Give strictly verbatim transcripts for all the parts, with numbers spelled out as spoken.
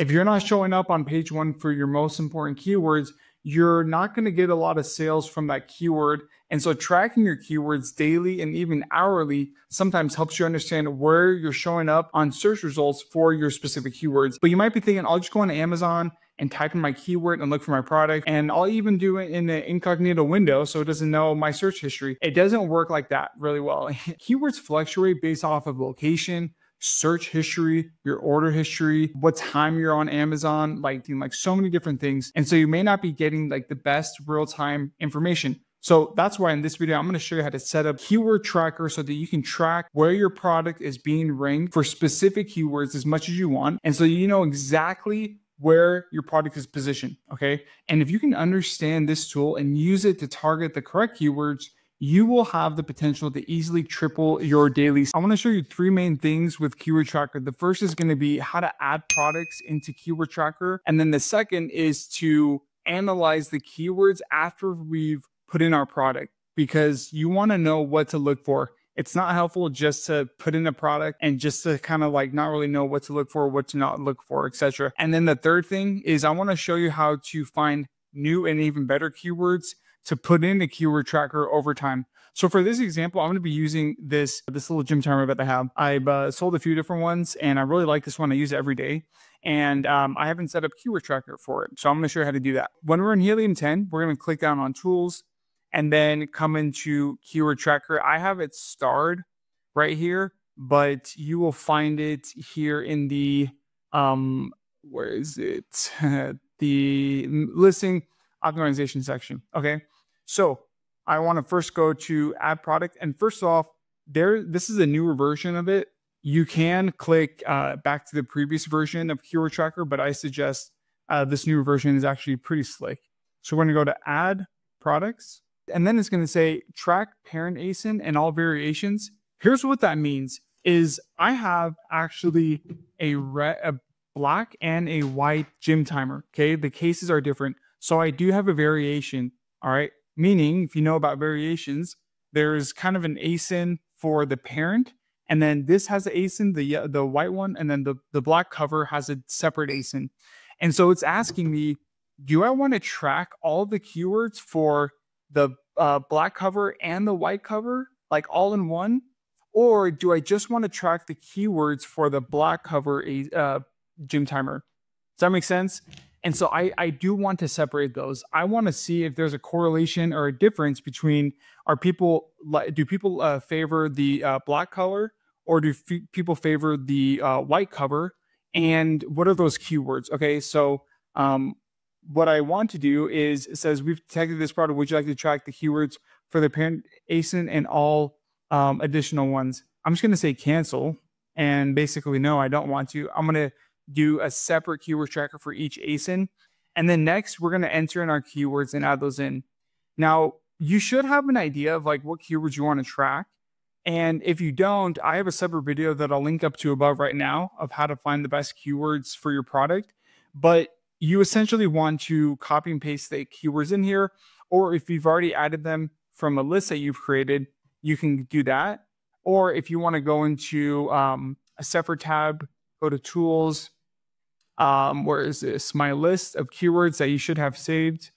If you're not showing up on page one for your most important keywords, you're not going to get a lot of sales from that keyword. And so tracking your keywords daily and even hourly sometimes helps you understand where you're showing up on search results for your specific keywords. But you might be thinking, I'll just go on Amazon and type in my keyword and look for my product. And I'll even do it in the incognito window so it doesn't know my search history. It doesn't work like that really well. Keywords fluctuate based off of location, search history, your order history, what time you're on Amazon, like, like so many different things. And so you may not be getting like the best real-time information. So that's why in this video, I'm going to show you how to set up keyword tracker so that you can track where your product is being ranked for specific keywords as much as you want. And so you know exactly where your product is positioned. Okay. And if you can understand this tool and use it to target the correct keywords, you will have the potential to easily triple your daily. I want to show you three main things with Keyword Tracker. The first is going to be how to add products into Keyword Tracker. And then the second is to analyze the keywords after we've put in our product, because you want to know what to look for. It's not helpful just to put in a product and just to kind of like not really know what to look for, what to not look for, et cetera. And then the third thing is I want to show you how to find new and even better keywords to put in a keyword tracker over time. So for this example, I'm going to be using this, this little gym timer that I have. I've uh, sold a few different ones and I really like this one. I use it every day. And um, I haven't set up keyword tracker for it. So I'm going to show you how to do that. When we're in Helium ten, we're going to click down on tools and then come into keyword tracker. I have it starred right here, but you will find it here in the, um, where is it? The listing optimization section. Okay. So I want to first go to add product. And first off there, this is a newer version of it. You can click uh, back to the previous version of keyword tracker, but I suggest uh, this new version is actually pretty slick. So we're going to go to add products, and then it's going to say track parent A S I N and all variations. Here's what that means is I have actually a red, a black and a white gym timer. Okay. The cases are different. So I do have a variation, all right? Meaning, if you know about variations, there's kind of an A S I N for the parent, and then this has an A S I N, the, the white one, and then the, the black cover has a separate A S I N. And so it's asking me, do I want to track all the keywords for the uh, black cover and the white cover, like all in one? Or do I just want to track the keywords for the black cover uh, gym timer? Does that make sense? And so I, I do want to separate those. I want to see if there's a correlation or a difference between are people, do people uh, favor the uh, black color or do people favor the uh, white cover? And what are those keywords? Okay, so um, what I want to do is it says we've detected this product. Would you like to track the keywords for the parent A S I N and all um, additional ones? I'm just going to say cancel and basically no, I don't want to. I'm going to do a separate keyword tracker for each A S I N. And then next, we're going to enter in our keywords and add those in. Now, you should have an idea of like what keywords you want to track. And if you don't, I have a separate video that I'll link up to above right now of how to find the best keywords for your product. But you essentially want to copy and paste the keywords in here. Or if you've already added them from a list that you've created, you can do that. Or if you want to go into um, a separate tab, go to tools, Um, where is this? My list of keywords that you should have saved.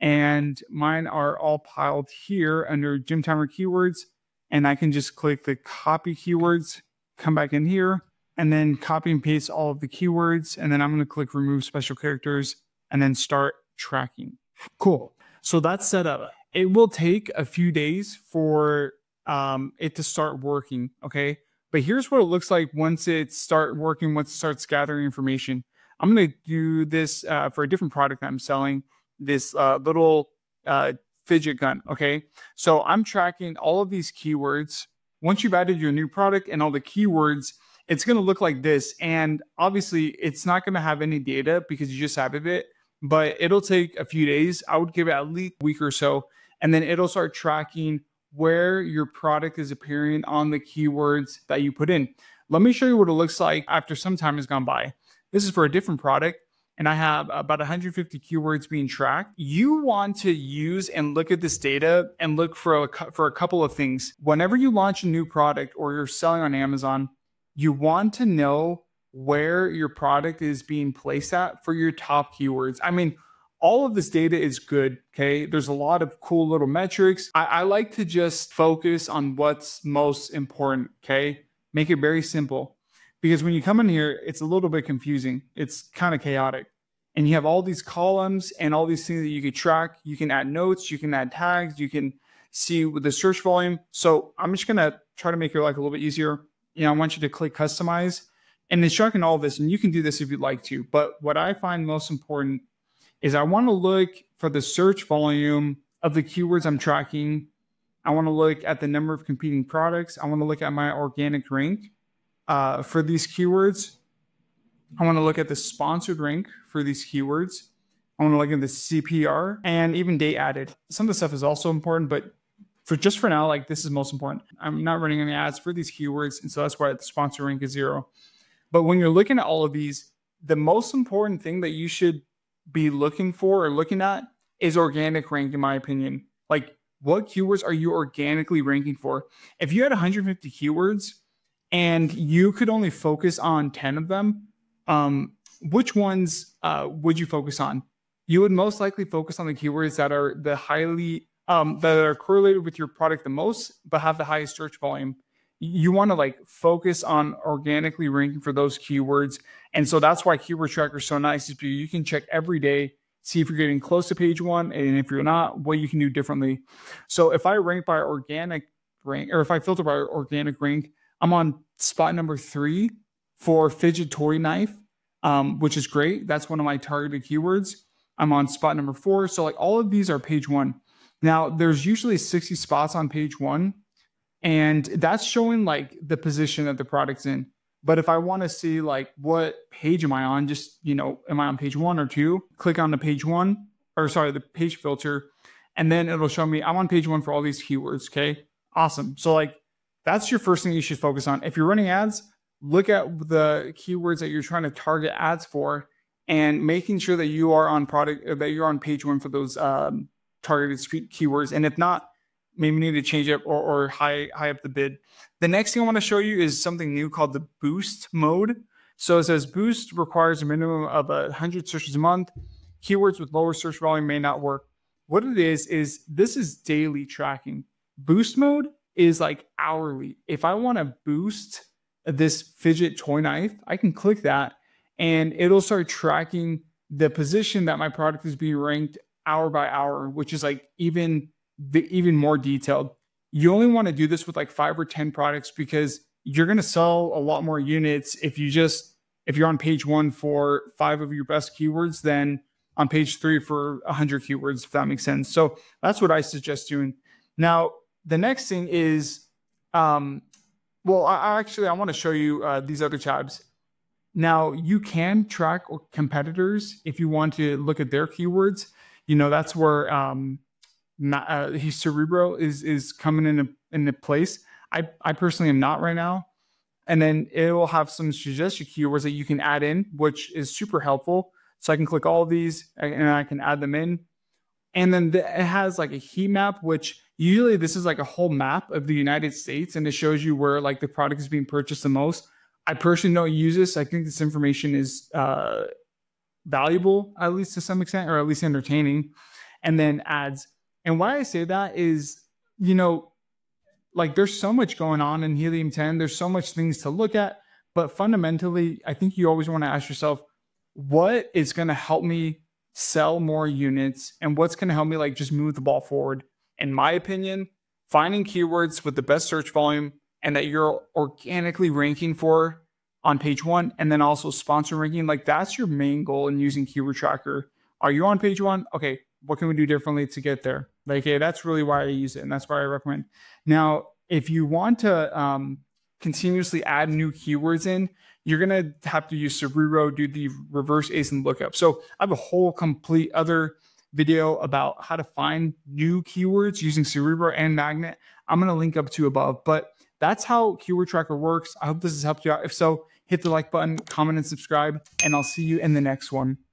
And mine are all piled here under gym timer keywords. And I can just click the copy keywords, come back in here, and then copy and paste all of the keywords. And then I'm going to click remove special characters and then start tracking. Cool. So that's set up. It will take a few days for um, it to start working. Okay. But here's what it looks like once it starts working, once it starts gathering information. I'm going to do this uh, for a different product that I'm selling, this uh, little uh, fidget gun, okay? So I'm tracking all of these keywords. Once you've added your new product and all the keywords, it's going to look like this. And obviously, it's not going to have any data because you just added it, but it'll take a few days. I would give it at least a week or so, and then it'll start tracking where your product is appearing on the keywords that you put in. Let me show you what it looks like after some time has gone by. This is for a different product, and I have about one hundred fifty keywords being tracked. You want to use and look at this data and look for a, for a couple of things. Whenever you launch a new product or you're selling on Amazon, you want to know where your product is being placed at for your top keywords. I mean, all of this data is good, okay? There's a lot of cool little metrics. I, I like to just focus on what's most important, okay? Make it very simple, because when you come in here, it's a little bit confusing. It's kind of chaotic. And you have all these columns and all these things that you could track. You can add notes, you can add tags, you can see with the search volume. So I'm just gonna try to make your life a little bit easier. You know, I want you to click customize, and it's tracking all this, and you can do this if you'd like to. But what I find most important is I want to look for the search volume of the keywords I'm tracking. I want to look at the number of competing products. I want to look at my organic rank uh, for these keywords. I want to look at the sponsored rank for these keywords. I want to look at the C P R and even day added. Some of the stuff is also important, but for just for now, like this is most important. I'm not running any ads for these keywords, and so that's why the sponsor rank is zero. But when you're looking at all of these, the most important thing that you should be looking for or looking at is organic rank, in my opinion. Like, what keywords are you organically ranking for? If you had one hundred fifty keywords and you could only focus on ten of them, um, which ones uh, would you focus on? You would most likely focus on the keywords that are the highly um, that are correlated with your product the most, but have the highest search volume. You want to like focus on organically ranking for those keywords. And so that's why Keyword Tracker is so nice, is you can check every day, see if you're getting close to page one. And if you're not, what you can do differently. So if I rank by organic rank, or if I filter by organic rank, I'm on spot number three for fidget toy knife, um, which is great. That's one of my targeted keywords. I'm on spot number four. So like all of these are page one. Now there's usually sixty spots on page one. And that's showing like the position that the product's in. But if I want to see like what page am I on, just, you know, am I on page one or two? Click on the page one, or sorry, the page filter. And then it'll show me I'm on page one for all these keywords. Okay, awesome. So like that's your first thing you should focus on. If you're running ads, look at the keywords that you're trying to target ads for, and making sure that you are on product, that you're on page one for those um, targeted keywords. And if not, maybe need to change up or, or high, high up the bid. The next thing I want to show you is something new called the boost mode. So it says boost requires a minimum of one hundred searches a month. Keywords with lower search volume may not work. What it is, is this is daily tracking. Boost mode is like hourly. If I want to boost this fidget toy knife, I can click that and it'll start tracking the position that my product is being ranked hour by hour, which is like even The even more detailed. You only want to do this with like five or ten products, because you're going to sell a lot more units if you just, if you're on page one for five of your best keywords than on page three for one hundred keywords, if that makes sense. So that's what I suggest doing. Now, the next thing is, um, well, I, I actually, I want to show you uh, these other tabs. Now, you can track competitors if you want to look at their keywords. You know, that's where, um, Not, uh, his Cerebro is is coming in a, in a place. I, I personally am not right now. And then it will have some suggested keywords that you can add in, which is super helpful. So I can click all these and I can add them in. And then the, it has like a heat map, which usually this is like a whole map of the United States. And it shows you where like the product is being purchased the most. I personally don't use this. I think this information is uh, valuable, at least to some extent, or at least entertaining. And then ads. And why I say that is, you know, like there's so much going on in Helium ten. There's so much things to look at. But fundamentally, I think you always want to ask yourself, what is going to help me sell more units? And what's going to help me like just move the ball forward? In my opinion, finding keywords with the best search volume and that you're organically ranking for on page one, and then also sponsor ranking. Like that's your main goal in using Keyword Tracker. Are you on page one? Okay, what can we do differently to get there? Like, yeah, that's really why I use it. And that's why I recommend. Now, if you want to um, continuously add new keywords in, you're going to have to use Cerebro, do the reverse A S I N lookup. So I have a whole complete other video about how to find new keywords using Cerebro and Magnet. I'm going to link up to above, but that's how Keyword Tracker works. I hope this has helped you out. If so, hit the like button, comment, and subscribe, and I'll see you in the next one.